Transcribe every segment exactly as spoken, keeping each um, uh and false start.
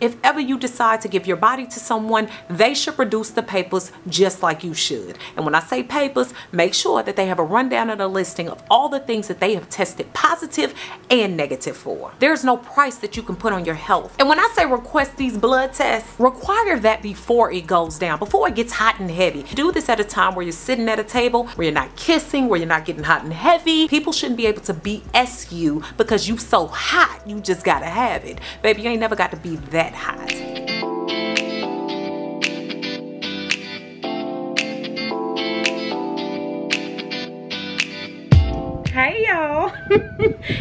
If ever you decide to give your body to someone, they should produce the papers just like you should. And when I say papers, make sure that they have a rundown and a listing of all the things that they have tested positive and negative for. There's no price that you can put on your health. And when I say request these blood tests, require that before it goes down, before it gets hot and heavy. Do this at a time where you're sitting at a table, where you're not kissing, where you're not getting hot and heavy. People shouldn't be able to B S you because you so hot, you just gotta have it. Baby, you ain't never got to be that hot. Hey y'all,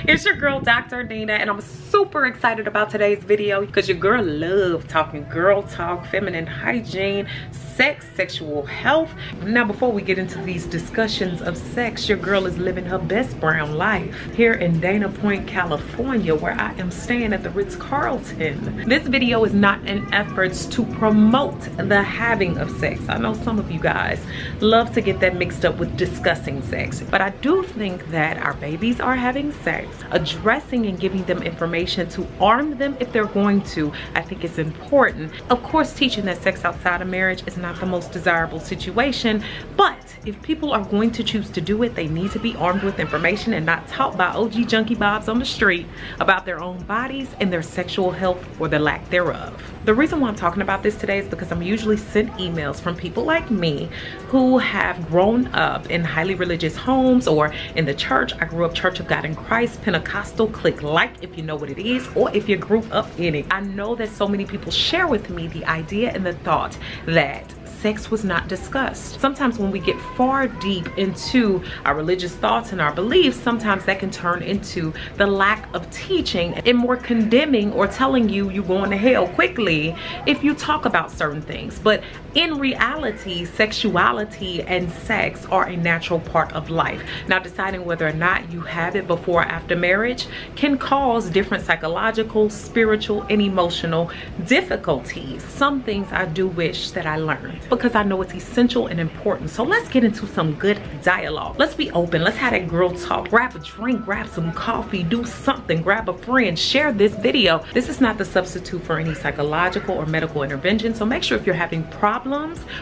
it's your girl Doctor Nina, and I'm super excited about today's video because your girl love talking girl talk, feminine hygiene, sex, sexual health. Now before we get into these discussions of sex, your girl is living her best brown life here in Dana Point, California, where I am staying at the Ritz Carlton. This video is not an effort to promote the having of sex. I know some of you guys love to get that mixed up with discussing sex, but I do think that our babies are having sex. Addressing and giving them information to arm them if they're going to, I think it's important. Of course, teaching that sex outside of marriage is not the most desirable situation, but if people are going to choose to do it, they need to be armed with information and not taught by O G junkie bobs on the street about their own bodies and their sexual health or the lack thereof. The reason why I'm talking about this today is because I'm usually sent emails from people like me who have grown up in highly religious homes or in the church. I grew up Church of God in Christ, Pentecostal, click like if you know what it is or if you grew up in it. I know that so many people share with me the idea and the thought that sex was not discussed. Sometimes when we get far deep into our religious thoughts and our beliefs, sometimes that can turn into the lack of teaching and more condemning or telling you you're going to hell quickly if you talk about certain things. But in reality, sexuality and sex are a natural part of life. Now, deciding whether or not you have it before or after marriage can cause different psychological, spiritual, and emotional difficulties. Some things I do wish that I learned, because I know it's essential and important. So let's get into some good dialogue. Let's be open. Let's have that girl talk. Grab a drink, grab some coffee, do something, grab a friend, share this video. This is not the substitute for any psychological or medical intervention. So make sure if you're having problems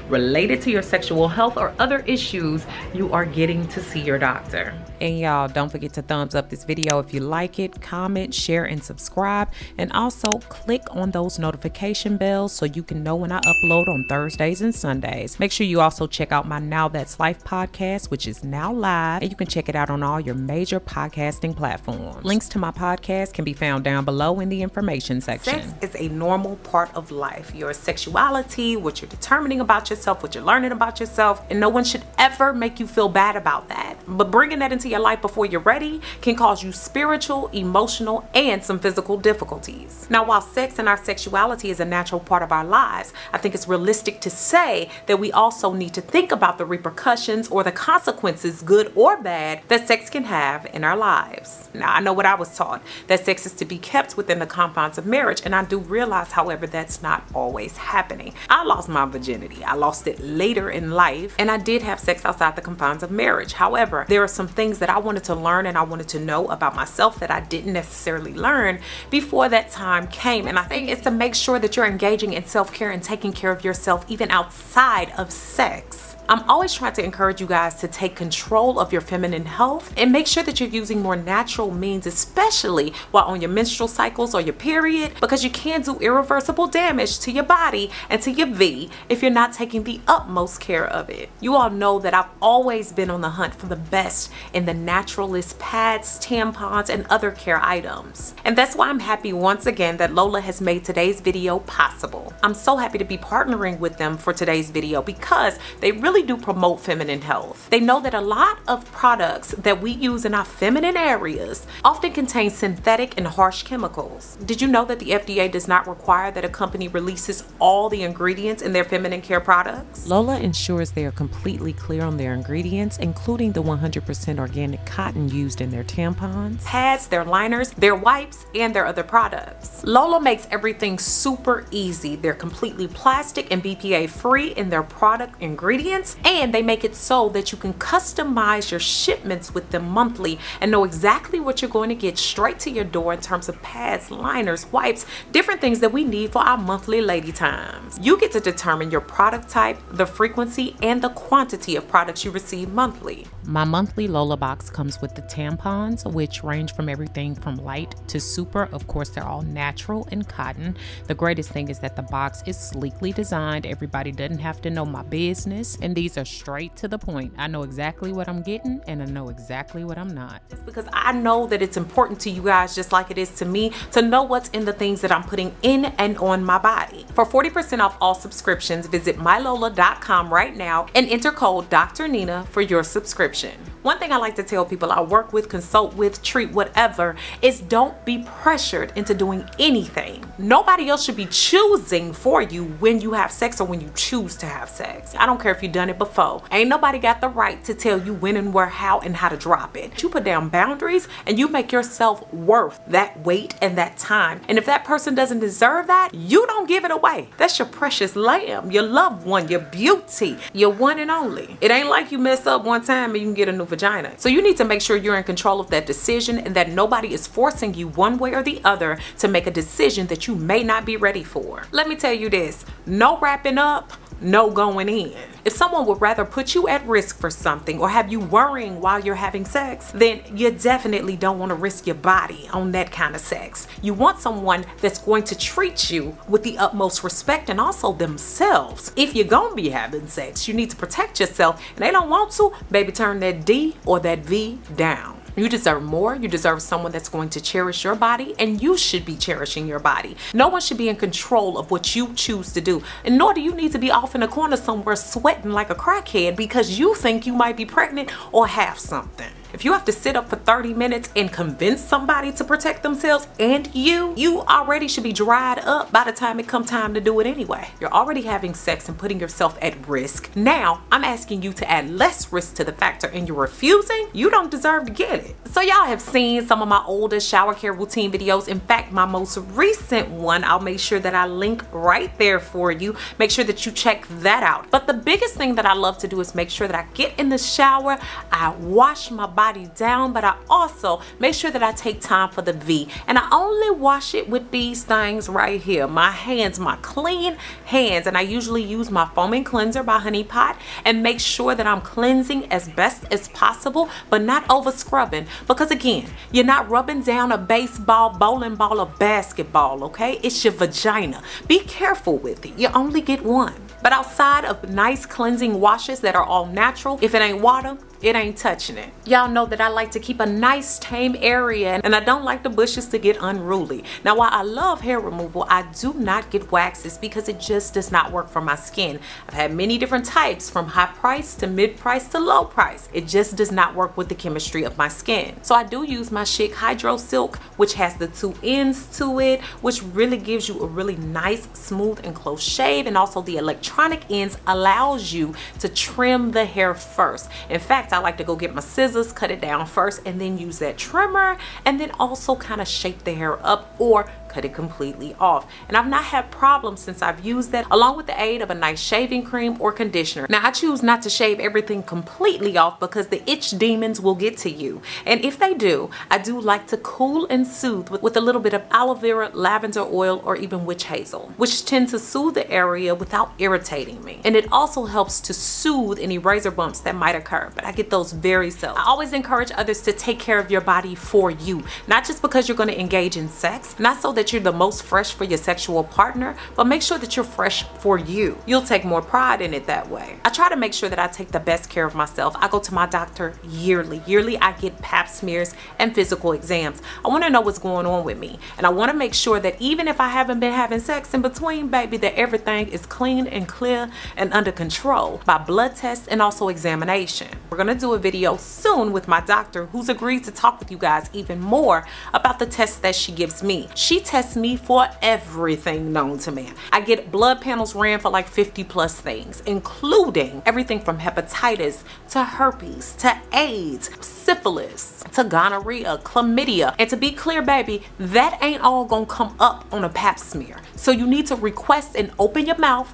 related to your sexual health or other issues, you are getting to see your doctor. And y'all, don't forget to thumbs up this video if you like it, comment, share, and subscribe. And also click on those notification bells so you can know when I upload on Thursdays and Sundays. Make sure you also check out my Now That's Life podcast, which is now live, and you can check it out on all your major podcasting platforms. Links to my podcast can be found down below in the information section. Sex is a normal part of life. Your sexuality, what you're determining about yourself, what you're learning about yourself, and no one should ever make you feel bad about that. But bringing that into your life before you're ready can cause you spiritual, emotional, and some physical difficulties. Now, while sex and our sexuality is a natural part of our lives, I think it's realistic to say that we also need to think about the repercussions or the consequences, good or bad, that sex can have in our lives. Now, I know what I was taught, that sex is to be kept within the confines of marriage, and I do realize, however, that's not always happening. I lost my virginity. I lost it later in life, and I did have sex outside the confines of marriage. However, there are some things that I wanted to learn and I wanted to know about myself that I didn't necessarily learn before that time came. And I think it's to make sure that you're engaging in self-care and taking care of yourself even outside of sex. I'm always trying to encourage you guys to take control of your feminine health and make sure that you're using more natural means, especially while on your menstrual cycles or your period, because you can do irreversible damage to your body and to your V if you're not taking the utmost care of it. You all know that I've always been on the hunt for the best in the naturalist pads, tampons, and other care items. And that's why I'm happy once again that Lola has made today's video possible. I'm so happy to be partnering with them for today's video because they really do promote feminine health. They know that a lot of products that we use in our feminine areas often contain synthetic and harsh chemicals. Did you know that the F D A does not require that a company releases all the ingredients in their feminine care products? Lola ensures they are completely clear on their ingredients, including the one hundred percent organic cotton used in their tampons, pads, their liners, their wipes, and their other products. Lola makes everything super easy. They're completely plastic and B P A free in their product ingredients, shipments, and they make it so that you can customize your shipments with them monthly and know exactly what you're going to get straight to your door in terms of pads, liners, wipes, different things that we need for our monthly lady times. You get to determine your product type, the frequency, and the quantity of products you receive monthly. My monthly Lola box comes with the tampons, which range from everything from light to super. Of course, they're all natural and cotton. The greatest thing is that the box is sleekly designed. Everybody doesn't have to know my business, and these are straight to the point. I know exactly what I'm getting, and I know exactly what I'm not. It's because I know that it's important to you guys, just like it is to me, to know what's in the things that I'm putting in and on my body. For forty percent off all subscriptions, visit My Lola dot com right now and enter code Doctor Nina for your subscription. One thing I like to tell people I work with, consult with, treat, whatever, is don't be pressured into doing anything. Nobody else should be choosing for you when you have sex or when you choose to have sex. I don't care if you've done it before. Ain't nobody got the right to tell you when and where, how, and how to drop it. You put down boundaries and you make yourself worth that weight and that time. And if that person doesn't deserve that, you don't give it away. That's your precious lamb, your loved one, your beauty, your one and only. It ain't like you mess up one time and you can get a new vagina. So you need to make sure you're in control of that decision and that nobody is forcing you one way or the other to make a decision that you may not be ready for. Let me tell you this, no wrapping up, no going in. If someone would rather put you at risk for something or have you worrying while you're having sex, then you definitely don't want to risk your body on that kind of sex. You want someone that's going to treat you with the utmost respect and also themselves. If you're gonna be having sex, you need to protect yourself, and they don't want to, baby, turn that D or that V down. You deserve more. You deserve someone that's going to cherish your body, and you should be cherishing your body. No one should be in control of what you choose to do, and nor do you need to be off in a corner somewhere sweating like a crackhead because you think you might be pregnant or have something. If you have to sit up for thirty minutes and convince somebody to protect themselves and you, you already should be dried up by the time it comes time to do it anyway. You're already having sex and putting yourself at risk. Now, I'm asking you to add less risk to the factor and you're refusing? You don't deserve to get it. So y'all have seen some of my older shower care routine videos. In fact, my most recent one, I'll make sure that I link right there for you. Make sure that you check that out. But the biggest thing that I love to do is make sure that I get in the shower, I wash my body down, but I also make sure that I take time for the V, and I only wash it with these things right here, my hands, my clean hands, and I usually use my foaming cleanser by Honey Pot and make sure that I'm cleansing as best as possible but not over scrubbing, because again, you're not rubbing down a baseball, bowling ball, or basketball, okay? It's your vagina. Be careful with it. You only get one. But outside of nice cleansing washes that are all natural, if it ain't water, it ain't touching it. Y'all know that I like to keep a nice tame area, and I don't like the bushes to get unruly. Now, while I love hair removal, I do not get waxes because it just does not work for my skin. I've had many different types, from high price to mid price to low price. It just does not work with the chemistry of my skin. So I do use my Chic Hydro Silk, which has the two ends to it, which really gives you a really nice, smooth, and close shave, and also the electronic ends allows you to trim the hair first. In fact, I like to go get my scissors, cut it down first, and then use that trimmer, and then also kind of shape the hair up or cut it completely off. And I've not had problems since I've used that, along with the aid of a nice shaving cream or conditioner. Now, I choose not to shave everything completely off because the itch demons will get to you. And if they do, I do like to cool and soothe with, with a little bit of aloe vera, lavender oil, or even witch hazel, which tend to soothe the area without irritating me. And it also helps to soothe any razor bumps that might occur, but I get those very seldom. I always encourage others to take care of your body for you, not just because you're going to engage in sex, not so that you're the most fresh for your sexual partner, but make sure that you're fresh for you. You'll take more pride in it that way. I try to make sure that I take the best care of myself. I go to my doctor yearly. Yearly, I get pap smears and physical exams. I want to know what's going on with me, and I want to make sure that even if I haven't been having sex in between, baby, that everything is clean and clear and under control by blood tests and also examination. We're going to do a video soon with my doctor, who's agreed to talk with you guys even more about the tests that she gives me. She tests me for everything known to man. I get blood panels ran for like fifty plus things, including everything from hepatitis to herpes to AIDS, syphilis to gonorrhea, chlamydia. And to be clear, baby, that ain't all gonna come up on a pap smear. So you need to request and open your mouth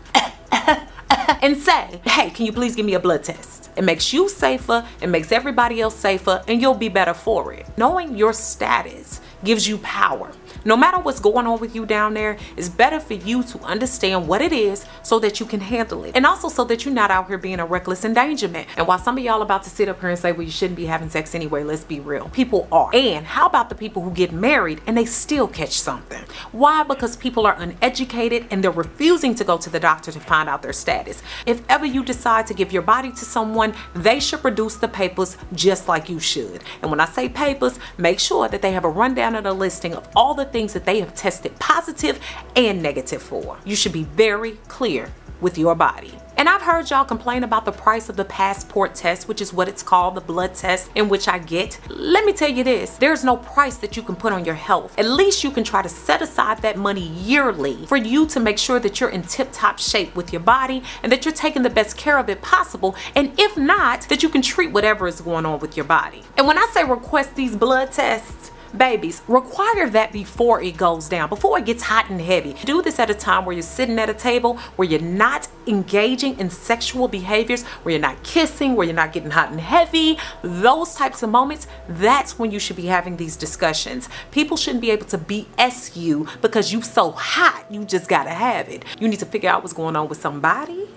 and say, hey, can you please give me a blood test? It makes you safer, it makes everybody else safer, and you'll be better for it. Knowing your status gives you power. No matter what's going on with you down there, it's better for you to understand what it is so that you can handle it. And also so that you're not out here being a reckless endangerment. And while some of y'all about to sit up here and say, well, you shouldn't be having sex anyway, let's be real. People are. And how about the people who get married and they still catch something? Why? Because people are uneducated and they're refusing to go to the doctor to find out their status. If ever you decide to give your body to someone, they should produce the papers just like you should. And when I say papers, make sure that they have a rundown of the listing of all the things that they have tested positive and negative for. You should be very clear with your body. And I've heard y'all complain about the price of the passport test, which is what it's called, the blood test, in which I get. Let me tell you this, there's no price that you can put on your health. At least you can try to set aside that money yearly for you to make sure that you're in tip-top shape with your body and that you're taking the best care of it possible. And if not, that you can treat whatever is going on with your body. And when I say request these blood tests, babies, require that before it goes down, before it gets hot and heavy. Do this at a time where you're sitting at a table, where you're not engaging in sexual behaviors, where you're not kissing, where you're not getting hot and heavy. Those types of moments, that's when you should be having these discussions. People shouldn't be able to B S you because you so hot, you just gotta have it. You need to figure out what's going on with somebody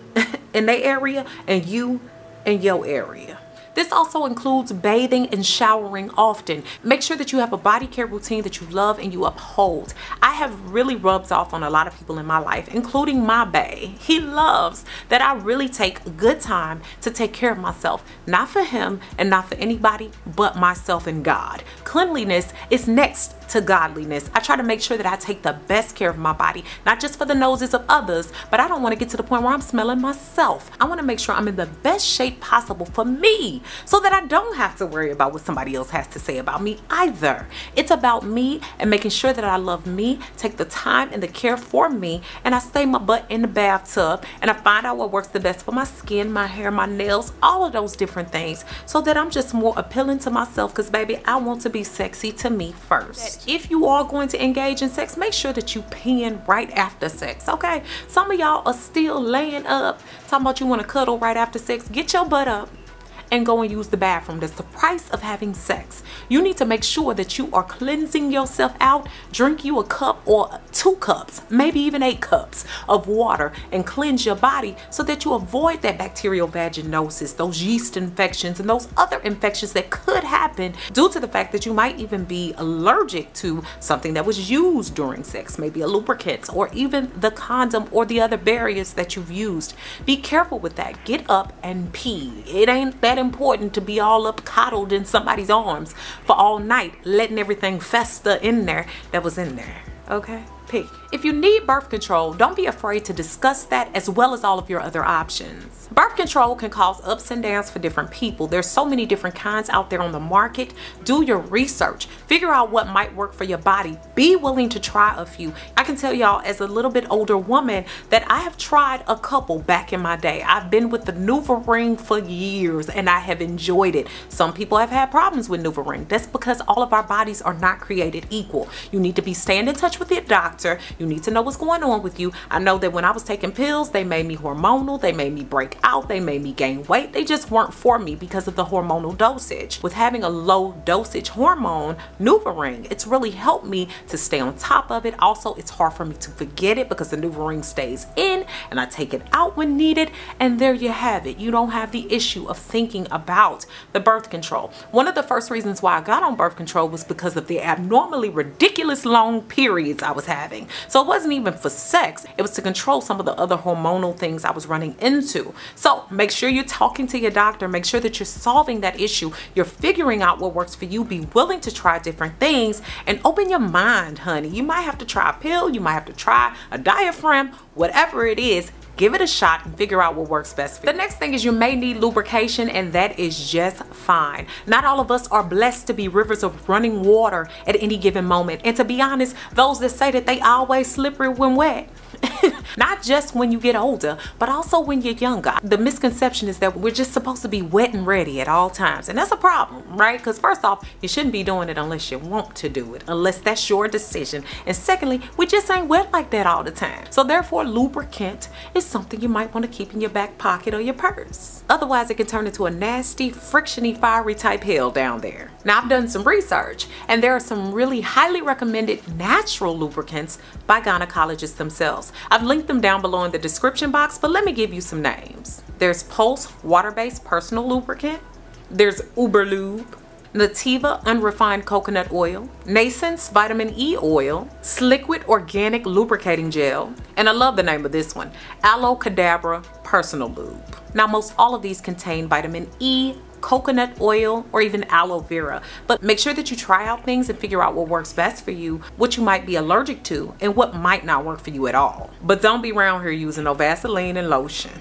in their area and you in your area. This also includes bathing and showering often. Make sure that you have a body care routine that you love and you uphold. I have really rubbed off on a lot of people in my life, including my bae. He loves that I really take good time to take care of myself. Not for him and not for anybody but myself and God. Cleanliness is next to godliness. I try to make sure that I take the best care of my body, not just for the noses of others, but I don't want to get to the point where I'm smelling myself. I want to make sure I'm in the best shape possible for me so that I don't have to worry about what somebody else has to say about me either. It's about me and making sure that I love me, take the time and the care for me, and I stay my butt in the bathtub and I find out what works the best for my skin, my hair, my nails, all of those different things so that I'm just more appealing to myself because, baby, I want to be sexy to me first. If you are going to engage in sex, make sure that you pen right after sex, okay? Some of y'all are still laying up, talking about you want to cuddle right after sex. Get your butt up and go and use the bathroom. That's the price of having sex. You need to make sure that you are cleansing yourself out. Drink you a cup or two cups, maybe even eight cups of water and cleanse your body so that you avoid that bacterial vaginosis, those yeast infections and those other infections that could happen due to the fact that you might even be allergic to something that was used during sex, maybe a lubricant or even the condom or the other barriers that you've used. Be careful with that. Get up and pee. It ain't that important to be all up coddled in somebody's arms for all night, letting everything fester in there that was in there, okay? Pee. If you need birth control, don't be afraid to discuss that as well as all of your other options. Birth control can cause ups and downs for different people. There's so many different kinds out there on the market. Do your research. Figure out what might work for your body. Be willing to try a few. I can tell y'all as a little bit older woman that I have tried a couple back in my day. I've been with the NuvaRing for years and I have enjoyed it. Some people have had problems with NuvaRing. That's because all of our bodies are not created equal. You need to be staying in touch with your doctor. You need to know what's going on with you. I know that when I was taking pills, they made me hormonal, they made me break out, they made me gain weight. They just weren't for me because of the hormonal dosage. With having a low dosage hormone, NuvaRing, it's really helped me to stay on top of it. Also, it's hard for me to forget it because the NuvaRing stays in and I take it out when needed. And there you have it. You don't have the issue of thinking about the birth control. One of the first reasons why I got on birth control was because of the abnormally ridiculous long periods I was having. So it wasn't even for sex, it was to control some of the other hormonal things I was running into. So make sure you're talking to your doctor, make sure that you're solving that issue, you're figuring out what works for you, be willing to try different things and open your mind, honey. You might have to try a pill, you might have to try a diaphragm, whatever it is. Give it a shot and figure out what works best for you. The next thing is you may need lubrication and that is just fine. Not all of us are blessed to be rivers of running water at any given moment. And to be honest, those that say that they always slippery when wet. Not just when you get older, but also when you're younger. The misconception is that we're just supposed to be wet and ready at all times, and that's a problem, right? Because first off, you shouldn't be doing it unless you want to do it, unless that's your decision. And secondly, we just ain't wet like that all the time. So therefore, lubricant is something you might want to keep in your back pocket or your purse. Otherwise, it can turn into a nasty, frictiony, fiery type hell down there. Now, I've done some research, and there are some really highly recommended natural lubricants by gynecologists themselves. I've linked them down below in the description box, but let me give you some names. There's Pulse water-based personal lubricant. There's UberLube, Nativa unrefined coconut oil, Nascent's vitamin E oil, Sliquid organic lubricating gel, and I love the name of this one, Aloe Cadabra personal lube. Now, most all of these contain vitamin E, coconut oil, or even aloe vera, but make sure that you try out things and figure out what works best for you, what you might be allergic to, and what might not work for you at all. But don't be around here using no Vaseline and lotion.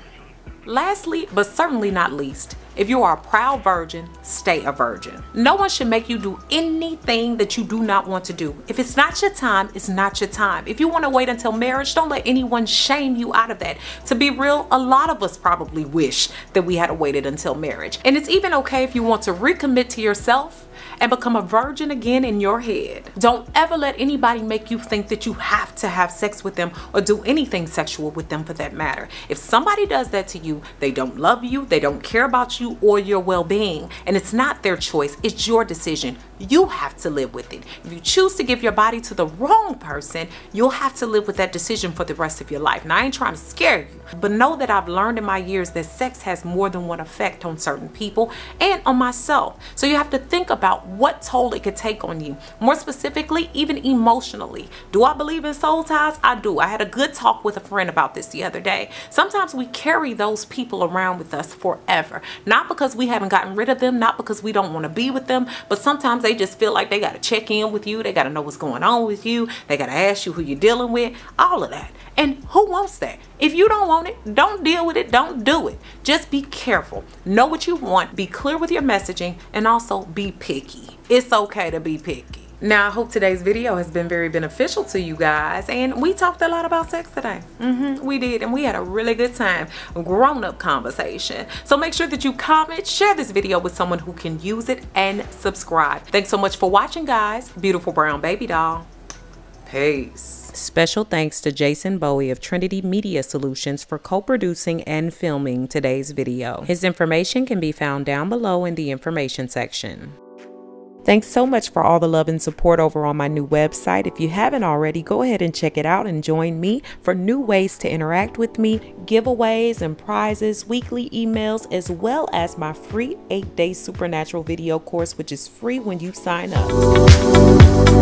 Lastly, but certainly not least, if you are a proud virgin, stay a virgin. No one should make you do anything that you do not want to do. If it's not your time, it's not your time. If you want to wait until marriage, don't let anyone shame you out of that. To be real, a lot of us probably wish that we had waited until marriage. And it's even okay if you want to recommit to yourself and become a virgin again in your head. Don't ever let anybody make you think that you have to have sex with them or do anything sexual with them for that matter. If somebody does that to you, they don't love you, they don't care about you or your well-being, and it's not their choice, it's your decision. You have to live with it. If you choose to give your body to the wrong person, you'll have to live with that decision for the rest of your life. Now, I ain't trying to scare you, but know that I've learned in my years that sex has more than one effect on certain people and on myself. So you have to think about what toll it could take on you, more specifically, even emotionally. Do I believe in soul ties? I do. I had a good talk with a friend about this the other day. Sometimes we carry those people around with us forever, not because we haven't gotten rid of them, not because we don't want to be with them, but sometimes they just feel like they got to check in with you. They got to know what's going on with you. They got to ask you who you're dealing with, all of that. And who wants that? If you don't want it, don't deal with it. Don't do it. Just be careful. Know what you want. Be clear with your messaging, and also be picky. It's okay to be picky. Now, I hope today's video has been very beneficial to you guys, and we talked a lot about sex today. Mm-hmm, we did, and we had a really good time, grown-up conversation. So make sure that you comment, share this video with someone who can use it, and subscribe. Thanks so much for watching, guys. Beautiful brown baby doll. Peace. Special thanks to Jason Bowie of Trinity Media Solutions for co-producing and filming today's video. His information can be found down below in the information section. Thanks so much for all the love and support over on my new website. If you haven't already, go ahead and check it out and join me for new ways to interact with me, giveaways and prizes, weekly emails, as well as my free eight-day supernatural video course, which is free when you sign up.